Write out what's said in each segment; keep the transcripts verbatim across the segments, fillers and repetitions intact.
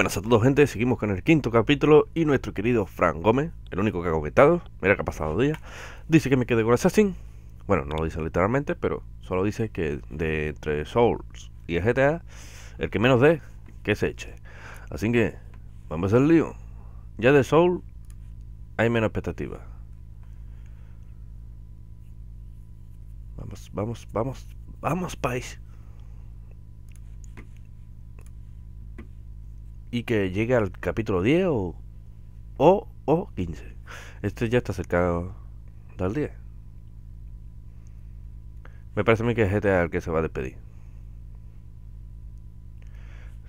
buenas a todos, gente. Seguimos con el quinto capítulo y nuestro querido Fran Gómez, el único que ha comentado, mira que ha pasado día, dice que me quedé con Assassin. Bueno, no lo dice literalmente, pero solo dice que de entre Souls y el G T A, el que menos dé, que se eche. Así que, vamos al lío. Ya de Souls hay menos expectativas. Vamos, vamos, vamos, vamos, país. Y que llegue al capítulo diez o, o, o quince. Este ya está cercano del diez. Me parece a mí que es G T A el que se va a despedir.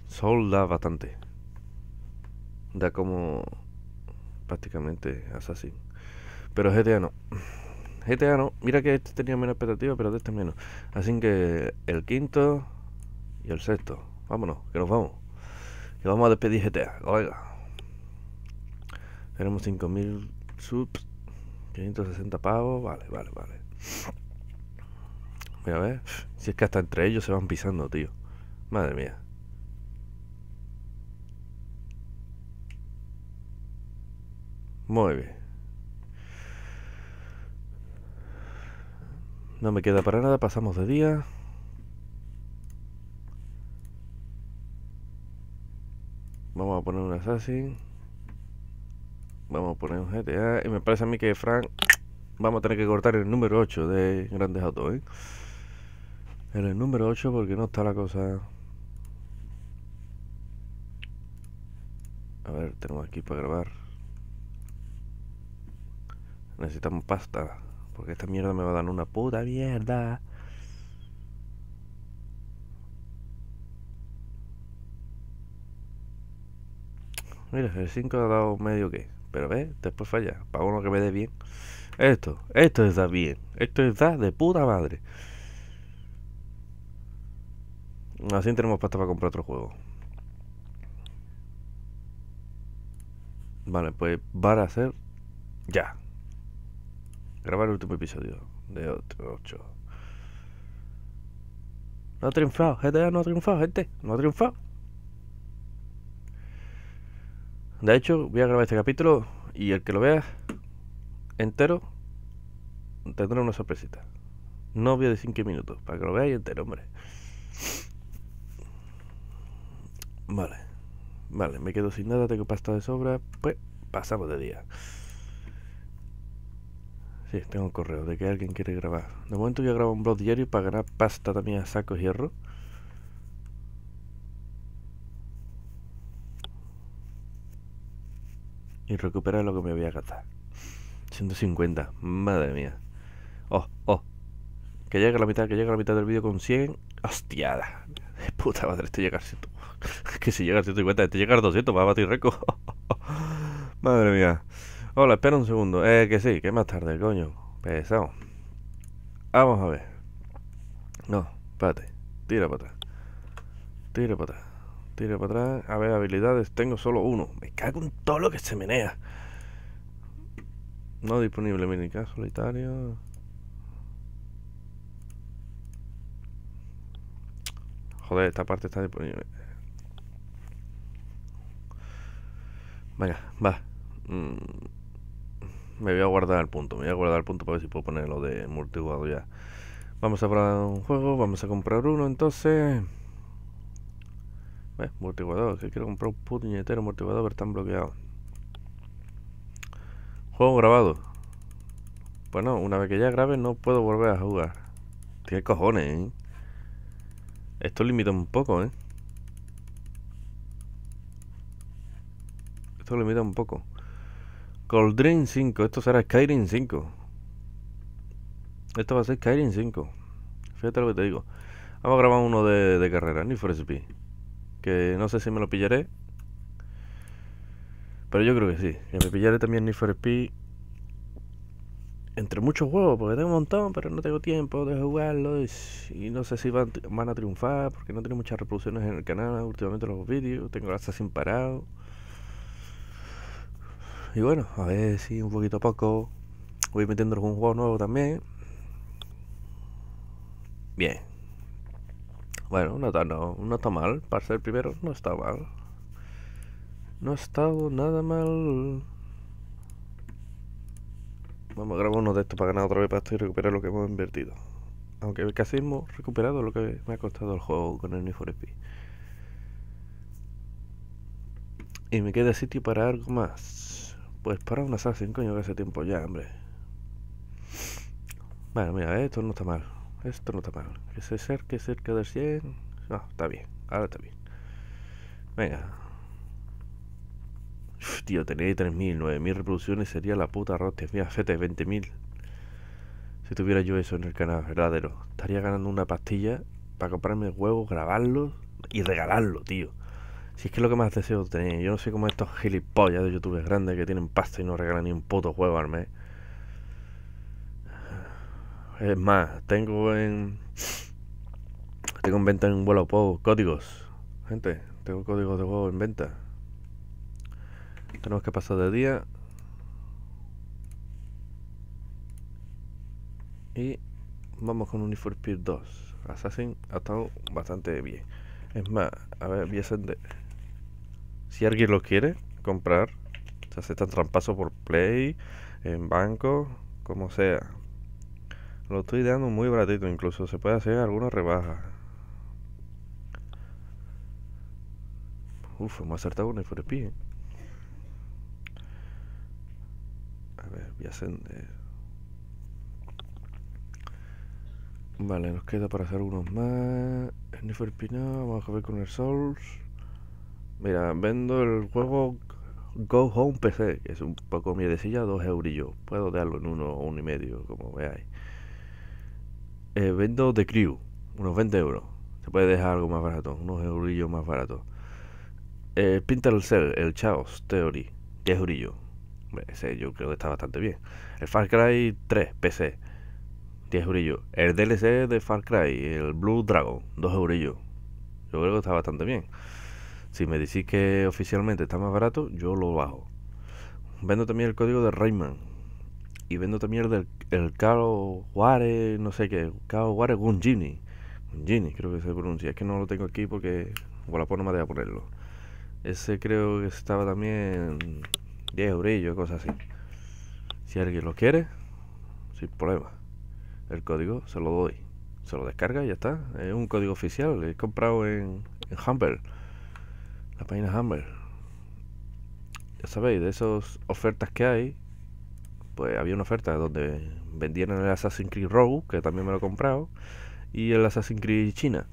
Soul da bastante. Da como prácticamente Assassin. Pero G T A no. G T A no. Mira que este tenía menos expectativa, pero de este menos. Así que el quinto y el sexto. Vámonos, que nos vamos. Y vamos a despedir G T A, oiga. Tenemos cinco mil subs, quinientos sesenta pavos, vale, vale, vale. Mira, a ver, si es que hasta entre ellos se van pisando, tío. Madre mía. Muy bien. No me queda para nada, pasamos de día. Vamos a poner un Assassin. Vamos a poner un G T A. Y me parece a mí que Frank, vamos a tener que cortar el número ocho de Grand Theft Auto, ¿eh? En el número ocho, porque no está la cosa. A ver, tenemos aquí para grabar. Necesitamos pasta, porque esta mierda me va a dar una puta mierda. Mira, el cinco ha dado medio que, pero ves, después falla, para uno que me dé bien. Esto, esto está bien, esto está de puta madre. Así tenemos pasta para comprar otro juego. Vale, pues van a hacer ya. Grabar el último episodio de otro ocho. No ha triunfado, G T A no ha triunfado, gente, no ha triunfado. De hecho, voy a grabar este capítulo y el que lo vea entero tendrá una sorpresita. No voy a decir qué minutos, para que lo veáis entero, hombre. Vale, vale, me quedo sin nada, tengo pasta de sobra, pues pasamos de día. Sí, tengo un correo de que alguien quiere grabar. De momento yo grabo un blog diario para ganar pasta también a saco y hierro. Y recuperar lo que me voy a gastar. ciento cincuenta, madre mía. Oh, oh. Que llegue a la mitad, que llegue a la mitad del vídeo con cien. Hostiada. De puta madre, este llega a ciento. Que si llega a ciento cincuenta, este llega a doscientos, va a batir récord. Madre mía. Hola, espera un segundo. Eh, que sí, que más tarde, coño. Pesado. Vamos a ver. No, espérate. Tira para atrás. Tira para atrás. Tiro para atrás. A ver, habilidades. Tengo solo uno. Me cago en todo lo que se menea. No disponible. Minica solitario. Joder, esta parte está disponible. Venga, va. Mm. Me voy a guardar el punto. Me voy a guardar el punto para ver si puedo poner lo de multijugador ya. Vamos a probar un juego. Vamos a comprar uno entonces. Eh, multijugador, que quiero comprar un puñetero multijugador, pero están bloqueados. Juego grabado. Pues no, una vez que ya grabe no puedo volver a jugar. Tiene cojones, ¿eh? Esto limita un poco, ¿eh? Esto limita un poco. Cold Dream cinco, esto será Skyrim cinco. Esto va a ser Skyrim cinco. Fíjate lo que te digo. Vamos a grabar uno de, de carrera, Need for Speed. Que no sé si me lo pillaré, pero yo creo que sí. Que me pillaré también Need for Speed. Entre muchos juegos, porque tengo un montón, pero no tengo tiempo de jugarlo. Y, y no sé si van, van a triunfar, porque no tiene muchas reproducciones en el canal. Últimamente los vídeos, tengo el Assassin parado. Y bueno, a ver si sí, un poquito a poco voy metiendo algún juego nuevo también. Bien. Bueno, no está, no, no está mal, para ser primero no está mal. No ha estado nada mal. Vamos a grabar uno de estos para ganar otra vez pasta y recuperar lo que hemos invertido. Aunque el casi hemos recuperado lo que me ha costado el juego con el Need for Speed. Y me queda sitio para algo más. Pues para un Assassin, coño, que hace tiempo ya, hombre. Bueno, mira, esto no está mal. Esto no está mal. Que se acerque cerca del cien. No, está bien. Ahora está bien. Venga. Uf, tío, tener tres mil, nueve mil reproducciones sería la puta rostia. Mira, fete, veinte mil. Si tuviera yo eso en el canal, verdadero. Estaría ganando una pastilla para comprarme huevos, grabarlos y regalarlo, tío. Si es que es lo que más deseo tener. Yo no sé cómo estos gilipollas de youtubers grandes que tienen pasta y no regalan ni un puto huevo al mes. Es más, tengo en... Tengo en venta en vuelo por códigos. Gente, tengo códigos de huevo en venta. Tenemos que pasar de día. Y vamos con un Need for Speed dos. Assassin ha estado bastante bien. Es más, a ver, voy a ascender. Si alguien lo quiere comprar, se aceptan trampazos por Play, en banco, como sea. Lo estoy dando muy baratito, incluso se puede hacer algunas rebajas. Uf, hemos acertado con el for Speed, ¿eh? A ver, voy a ascender. Vale, nos queda para hacer unos más. Need for Speed, vamos a ver con el Souls. Mira, vendo el juego Go Home P C, que es un poco mierdecilla, dos eurillos. Puedo darlo en uno o uno y medio, como veáis. Eh, vendo The Crew, unos veinte euros. Se puede dejar algo más barato, unos eurillos más baratos. Eh, Pinta el Cell, el Chaos Theory, diez eurillos. Ese yo creo que está bastante bien. El Far Cry tres P C, diez eurillos. El D L C de Far Cry, el Blue Dragon, dos eurillos. Yo creo que está bastante bien. Si me decís que oficialmente está más barato, yo lo bajo. Vendo también el código de Rayman. Y vendo también el del el Caro Juárez, no sé qué. Caro Juárez Gungini. Gungini, creo que se pronuncia. Es que no lo tengo aquí porque... Bueno, pues no me voy a ponerlo. Ese creo que estaba también... diez eurillos, cosas así. Si alguien lo quiere, sin problema. El código se lo doy, se lo descarga y ya está. Es un código oficial, lo he comprado en, en Humber, la página Humber. Ya sabéis, de esas ofertas que hay, pues había una oferta donde vendían el Assassin's Creed Rogue, que también me lo he comprado, y el Assassin's Creed China.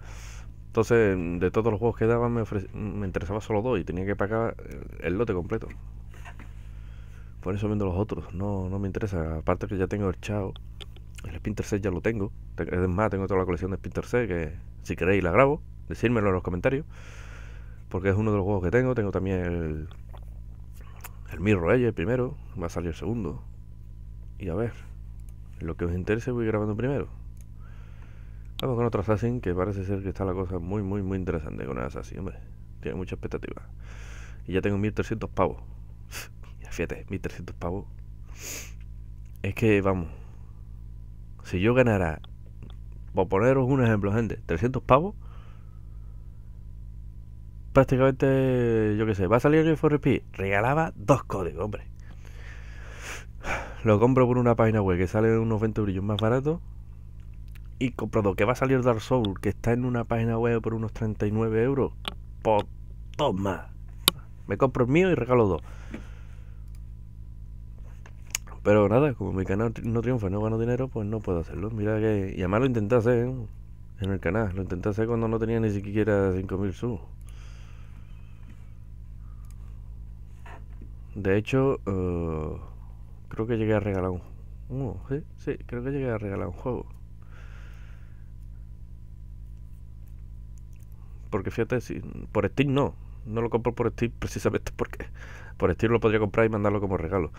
Entonces, de todos los juegos que daban, me, me interesaba solo dos y tenía que pagar el, el lote completo. Por eso vendo los otros, no, no me interesa. Aparte que ya tengo el Chao. El Splinter Cell ya lo tengo. Es más, tengo toda la colección de Splinter Cell, que si queréis la grabo, decídmelo en los comentarios, porque es uno de los juegos que tengo. Tengo también el el Mirror's Edge, el primero. Va a salir el segundo. Y a ver, lo que os interese voy grabando primero. Vamos con otro Assassin, que parece ser que está la cosa muy muy muy interesante con el Assassin, hombre. Tiene mucha expectativa. Y ya tengo mil trescientos pavos. Fíjate, mil trescientos pavos. Es que vamos, si yo ganara, por poneros un ejemplo, gente, trescientos pavos, prácticamente, yo qué sé, va a salir el for Speed, regalaba dos códigos, hombre. Lo compro por una página web que sale unos veinte euros más barato. Y compro dos, que va a salir Dark Souls, que está en una página web por unos treinta y nueve euros. Por dos más. Me compro el mío y regalo dos. Pero nada, como mi canal no triunfa, no gano dinero, pues no puedo hacerlo. Mira que... Y además lo intenté hacer, ¿eh? En el canal. Lo intenté hacer cuando no tenía ni siquiera cinco mil subs. De hecho, uh, creo que llegué a regalar un... Uh, sí, sí, creo que llegué a regalar un juego. Porque fíjate, si, por Steam no. No lo compro por Steam precisamente porque... Por Steam lo podría comprar y mandarlo como regalo.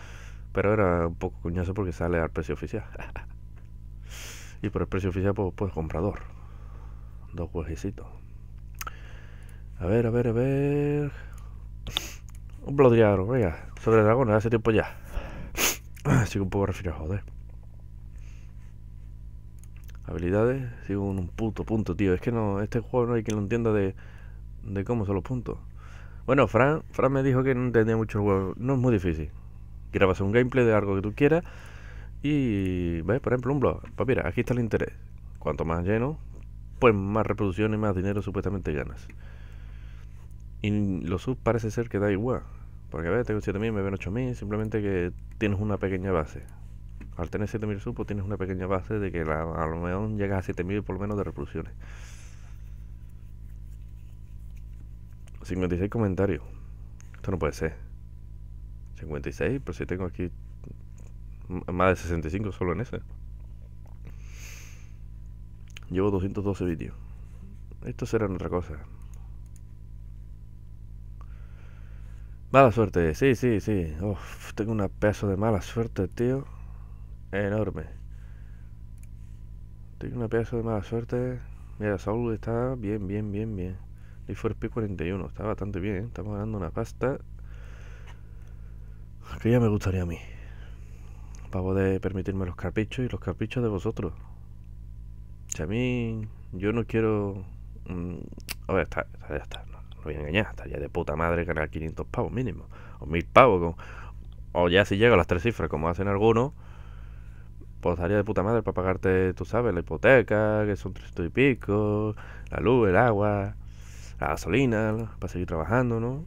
Pero era un poco coñazo porque sale al precio oficial. Y por el precio oficial, pues, pues comprador. Dos huejecitos. A ver, a ver, a ver. Un Blue Dragon, venga. Sobre dragones, hace tiempo ya. Sigo un poco refirido, joder. Habilidades, sigo un puto punto, tío. Es que no, este juego no hay quien lo entienda de, de cómo son los puntos. Bueno, Fran, Fran me dijo que no entendía mucho el juego. No es muy difícil. Grabas un gameplay de algo que tú quieras y ves, por ejemplo, un blog. Pues mira, aquí está el interés. Cuanto más lleno, pues más reproducciones y más dinero supuestamente ganas. Y los subs parece ser que da igual. Porque a ver, tengo siete mil, me ven ocho mil, simplemente que tienes una pequeña base. Al tener siete mil subs, pues tienes una pequeña base de que la, a lo mejor llegas a siete mil por lo menos de reproducciones. cincuenta y seis comentarios. Esto no puede ser. cincuenta y seis, pero si tengo aquí más de sesenta y cinco solo en ese. Llevo doscientos doce vídeos. Esto será otra cosa. Mala suerte, sí, sí, sí. Uf, tengo una pedazo de mala suerte, tío. Enorme. Tengo una pedazo de mala suerte. Mira, Saul está bien, bien, bien, bien. Need for Speed cuarenta y uno, está bastante bien, ¿eh? Estamos ganando una pasta que ya me gustaría a mí. Para poder permitirme los caprichos y los caprichos de vosotros. Si a mí, yo no quiero... Mmm, a ver, está, está, ya está. No voy a engañar, estaría de puta madre ganar quinientos pavos mínimo, o mil pavos, con, o ya si llego a las tres cifras como hacen algunos, pues estaría de puta madre para pagarte, tú sabes, la hipoteca, que son trescientos y pico, la luz, el agua, la gasolina, para seguir trabajando, ¿no?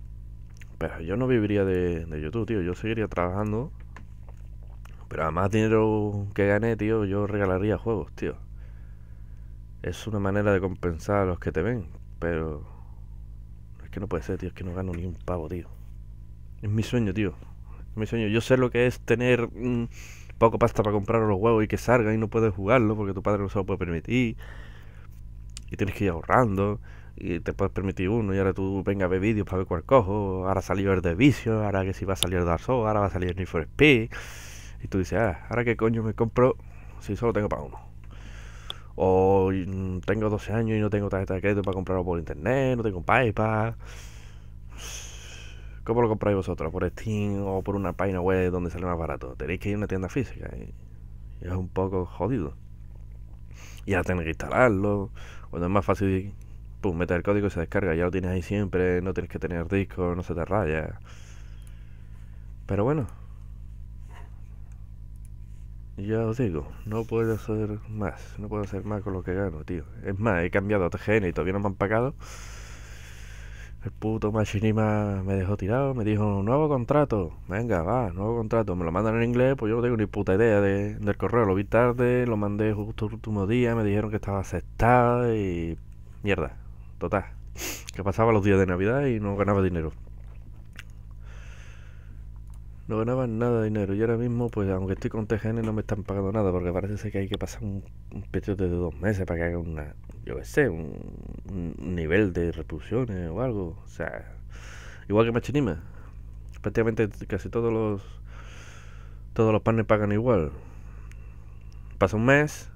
Pero yo no viviría de, de YouTube, tío, yo seguiría trabajando, pero a más dinero que gané, tío, yo regalaría juegos, tío. Es una manera de compensar a los que te ven, pero... que no puede ser, tío, es que no gano ni un pavo, tío. Es mi sueño, tío. Es mi sueño. Yo sé lo que es tener mmm, poco pasta para comprar los huevos y que salgan y no puedes jugarlo porque tu padre no se lo puede permitir. Y tienes que ir ahorrando. Y te puedes permitir uno. Y ahora tú venga a ver vídeos para ver cuál cojo. Ahora salió el de vicio. Ahora que si va a salir Dark Souls. Ahora va a salir el Need for Speed. Y tú dices, ah, ahora qué coño me compro si solo tengo para uno. O tengo doce años y no tengo tarjeta de crédito para comprarlo por internet, no tengo PayPal. ¿Cómo lo compráis vosotros? ¿Por Steam o por una página web donde sale más barato? Tenéis que ir a una tienda física y es un poco jodido. Y ahora tenéis que instalarlo. Cuando es más fácil, pum, meter el código y se descarga. Ya lo tienes ahí siempre, no tienes que tener disco, no se te raya. Pero bueno, ya os digo, no puedo hacer más, no puedo hacer más con lo que gano, tío. Es más, he cambiado a T G N y todavía no me han pagado. El puto Machinima me dejó tirado, me dijo, nuevo contrato, venga, va, nuevo contrato. Me lo mandan en inglés, pues yo no tengo ni puta idea de, del correo. Lo vi tarde, lo mandé justo el último día, me dijeron que estaba aceptado y... mierda, total. Que pasaba los días de Navidad y no ganaba dinero. No ganaban nada de dinero y ahora mismo, pues aunque estoy con T G N no me están pagando nada porque parece ser que hay que pasar un, un periodo de dos meses para que haga una, yo qué sé, un, un nivel de reproducciones o algo. O sea, igual que Machinima, prácticamente casi todos los todos los partners pagan igual. Pasa un mes,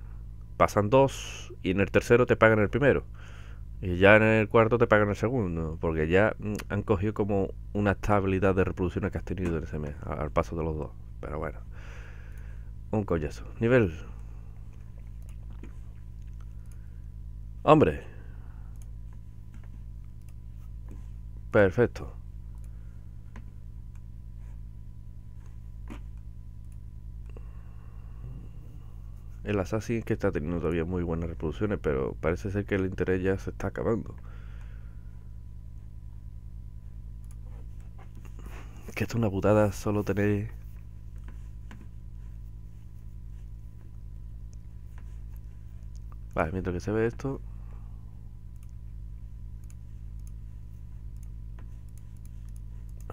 pasan dos y en el tercero te pagan el primero. Y ya en el cuarto te pagan el segundo, porque ya han cogido como una estabilidad de reproducciones que has tenido en ese mes, al paso de los dos. Pero bueno, un collazo. Nivel. Hombre. Perfecto. El Assassin que está teniendo todavía muy buenas reproducciones, pero parece ser que el interés ya se está acabando. Que esto es una putada solo tener... Vale, mientras que se ve esto...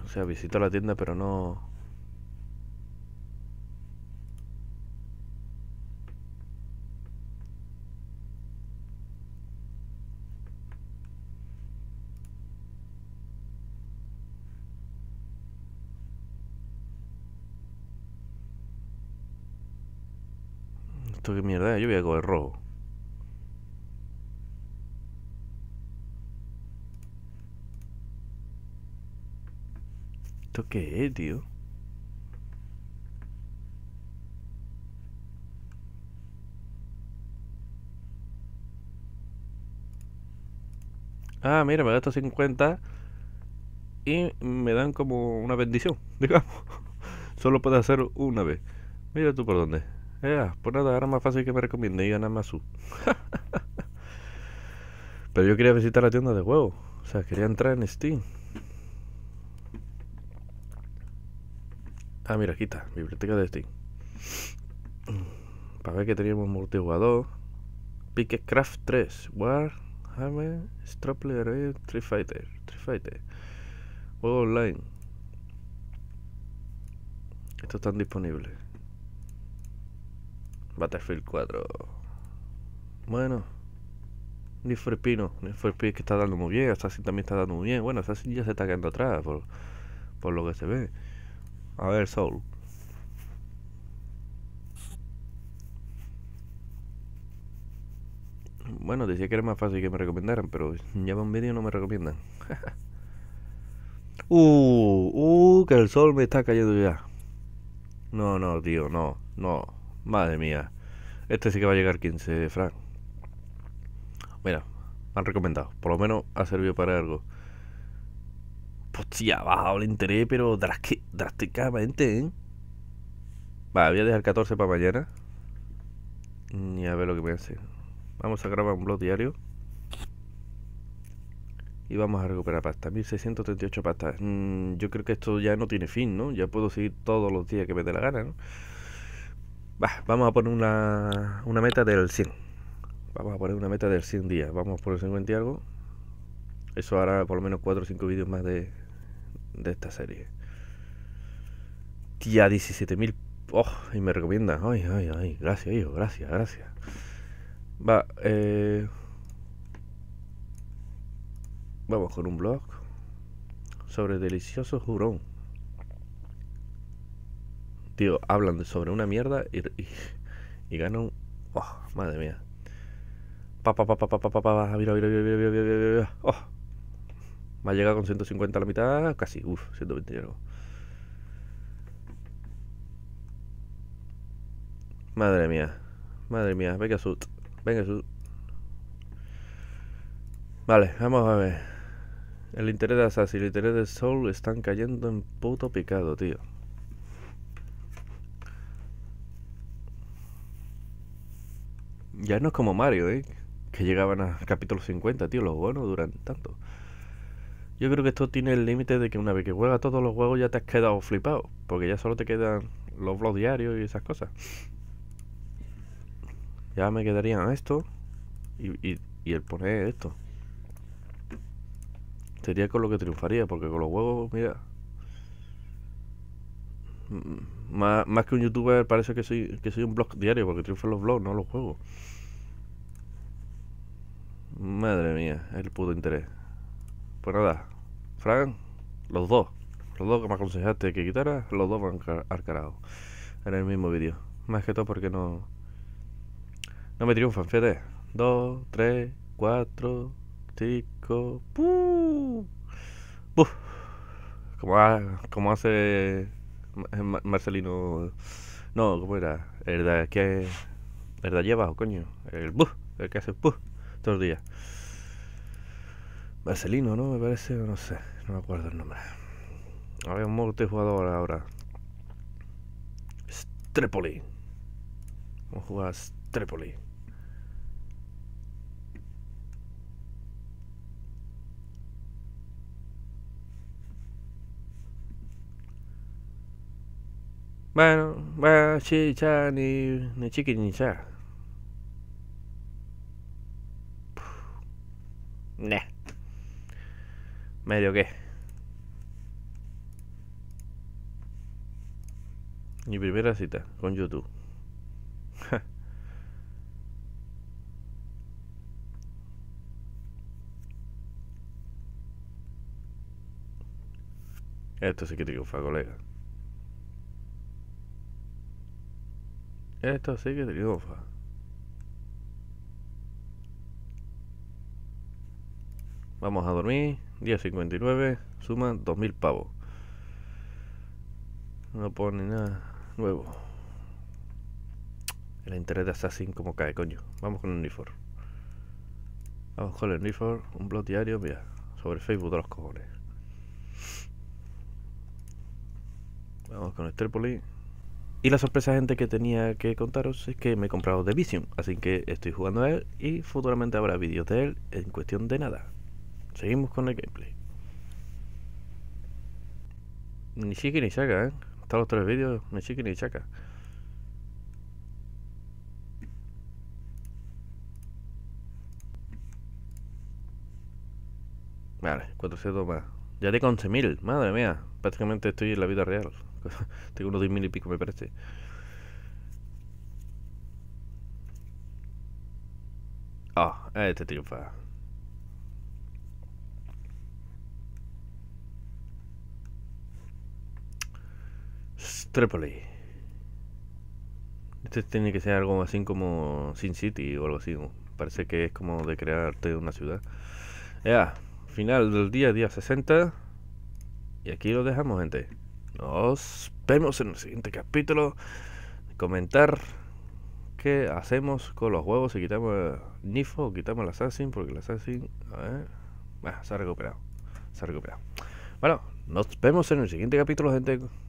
O sea, visito la tienda, pero no... Esto que mierda, yo voy a coger rojo. ¿Esto qué es, tío? Ah, mira, me gasto cincuenta y me dan como una bendición, digamos. Solo puedes hacer una vez. Mira tú por dónde. Eh, pues nada, ahora más fácil que me recomiende y ganar más su. Pero yo quería visitar la tienda de juegos. O sea, quería entrar en Steam. Ah, mira, aquí está, biblioteca de Steam. Para ver que teníamos multijugador. Pickcraft tres, Warhammer, Strapley, Street Fighter, Street Fighter. Juego online. Estos están disponibles. Battlefield cuatro. Bueno. Need for Speed, no. Need for Speed que está dando muy bien. Assassin también está dando muy bien. Bueno, Assassin ya se está quedando atrás por, por lo que se ve. A ver, Soul. Bueno, decía que era más fácil que me recomendaran, pero ya va un vídeo y no me recomiendan. Uh, uh, que el sol me está cayendo ya. No, no, tío, no, no. Madre mía. Este sí que va a llegar quince, Frank. Mira, me han recomendado. Por lo menos ha servido para algo. Hostia, ha bajado el interés, pero drásticamente, ¿eh? Va, voy a dejar catorce para mañana. Y a ver lo que me hace. Vamos a grabar un blog diario. Y vamos a recuperar pasta. mil seiscientos treinta y ocho pastas. Mm, yo creo que esto ya no tiene fin, ¿no? Ya puedo seguir todos los días que me dé la gana, ¿no? Bah, vamos a poner una, una meta del cien. Vamos a poner una meta del cien días. Vamos por el cincuenta y algo. Eso hará por lo menos cuatro o cinco vídeos más de, de esta serie. Tía, diecisiete mil. Oh, y me recomiendan. Ay, ay, ay. Gracias, hijo. Gracias, gracias. Va, eh... vamos con un blog sobre delicioso jurón. Tío, hablan de sobre una mierda y, y, y ganan... Oh, madre mía. Pa pa pa pa pa pa pa pa, mira, mira, mira, mira, mira, mira, mira. Oh. Me ha llegado con ciento cincuenta a la mitad, casi, uff, ciento veinte y algo. Madre mía, madre mía, venga sud, venga sud. Vale, vamos a ver. El interés de Assassin y el interés de Soul están cayendo en puto picado, tío. Ya no es como Mario, eh. Que llegaban a capítulo cincuenta, tío, los juegos no duran tanto. Yo creo que esto tiene el límite de que una vez que juegas todos los juegos ya te has quedado flipado, porque ya solo te quedan los vlogs diarios y esas cosas. Ya me quedarían esto y, y, y el poner esto. Sería con lo que triunfaría, porque con los juegos, mira, más, más que un youtuber parece que soy, que soy un blog diario, porque triunfan los vlogs, no los juegos. Madre mía, el puto interés. Pues nada, Fran, los dos, los dos que me aconsejaste que quitara, los dos van al carajo en el mismo vídeo. Más que todo porque no no me triunfan, fíjate. dos, tres, cuatro, cinco, ¡puf! ¡Puf! Como, ha, como hace Marcelino, no, ¿cómo era? El de que, el de lleva, coño, el ¡puf! El que hace ¡puf! Estos días Marcelino, ¿no? Me parece, no sé, no me acuerdo el nombre. Había un multijugador ahora. Tripoley. Vamos a jugar a Tripoley. Bueno, va chicha ni, ni chiqui ni cha. Nah. Medio que. Mi primera cita con YouTube. Esto sí que triunfa, colega. Esto sí que triunfa. Vamos a dormir, día cincuenta y nueve, suman dos mil pavos. No pone nada nuevo. El interés de Assassin como cae, coño. Vamos con el Need for. Vamos con el Need for, un blog diario, mira, sobre Facebook de los cojones. Vamos con el Tripoley. Y la sorpresa, gente, que tenía que contaros es que me he comprado The Vision, así que estoy jugando a él y futuramente habrá vídeos de él en cuestión de nada. Seguimos con el gameplay. Ni chiqui ni chaca, ¿eh? Hasta los tres vídeos, ni chiqui ni chaca. Vale, cuatrocientos más. Ya tengo once mil, madre mía. Prácticamente estoy en la vida real. Tengo unos diez mil y pico, me parece. Ah, oh, este triunfa. Tripoli. Este tiene que ser algo así como Sin City o algo así. Parece que es como de crearte una ciudad. Ya, yeah. Final del día, día sesenta. Y aquí lo dejamos, gente. Nos vemos en el siguiente capítulo. Comentar qué hacemos con los juegos. Si quitamos Nifo o quitamos el Assassin. Porque el Assassin, a ver, bueno, se ha recuperado. Se ha recuperado. Bueno, nos vemos en el siguiente capítulo, gente.